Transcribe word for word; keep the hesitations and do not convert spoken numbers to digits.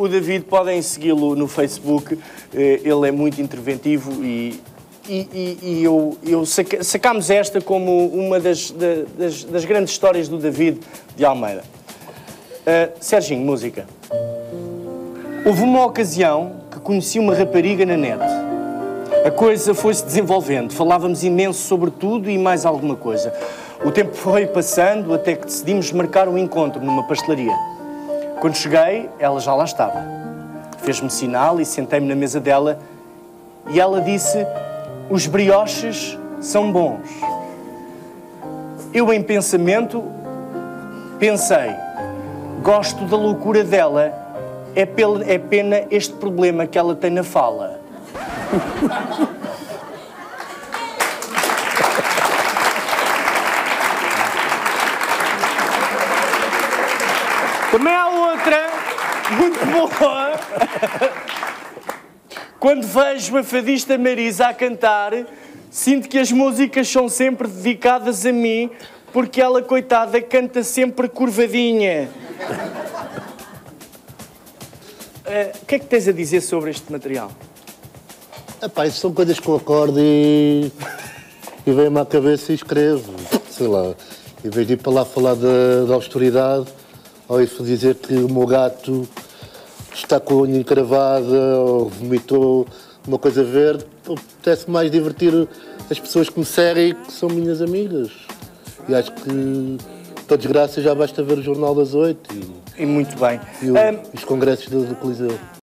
o David podem segui-lo no Facebook, ele é muito interventivo e, e, e, e eu, eu saca, sacámos esta como uma das, das, das grandes histórias do David de Almeida. Uh, Serginho, música. Houve uma ocasião que conheci uma rapariga na net. A coisa foi-se desenvolvendo, falávamos imenso sobre tudo e mais alguma coisa. O tempo foi passando até que decidimos marcar um encontro numa pastelaria. Quando cheguei, ela já lá estava. Fez-me sinal e sentei-me na mesa dela e ela disse: "Os brioches são bons." Eu, em pensamento, pensei: gosto da loucura dela, é, pela, é pena este problema que ela tem na fala. Também há outra, muito boa. Quando vejo a fadista Marisa a cantar, sinto que as músicas são sempre dedicadas a mim, porque ela, coitada, canta sempre curvadinha. Uh, o que é que tens a dizer sobre este material? Epá, isso são coisas que eu acordo e, e vem-me à cabeça e escrevo. Sei lá, em vez de ir para lá falar da, da austeridade, ou isso dizer que o meu gato está com a unha encravada, ou vomitou uma coisa verde, apetece mais divertir as pessoas que me seguem e que são minhas amigas. E acho que, para desgraça, já basta ver o Jornal das Oito. E, e muito bem. E o, um... os congressos do, do Coliseu.